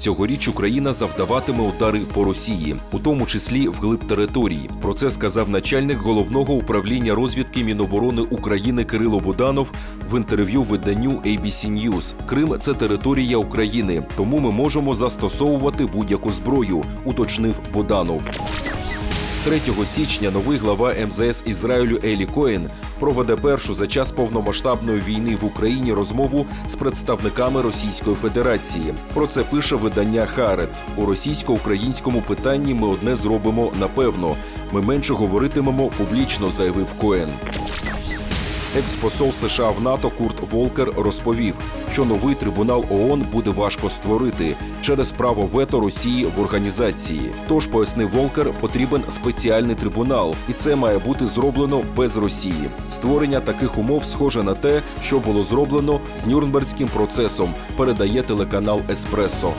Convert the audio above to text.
Цьогоріч Україна завдаватиме удари по Росії, у тому числі вглиб території. Про це сказав начальник Головного управління розвідки Міноборони України Кирило Буданов в інтерв'ю виданню ABC News. Крим – це територія України, тому ми можемо застосовувати будь-яку зброю, уточнив Буданов. 3 січня новий глава МЗС Ізраїлю Елі Коен проведе першу за час повномасштабної війни в Україні розмову з представниками Російської Федерації. Про це пише видання «Харец». У російсько-українському питанні ми одне зробимо напевно. Ми менше говоритимемо публічно, заявив Коен. Екс-посол США в НАТО Курт Волкер розповів, що новий трибунал ООН буде важко створити через право вето Росії в організації. Тож, пояснив Волкер, потрібен спеціальний трибунал, і це має бути зроблено без Росії. Створення таких умов схоже на те, що було зроблено з Нюрнберзьким процесом, передає телеканал «Еспресо».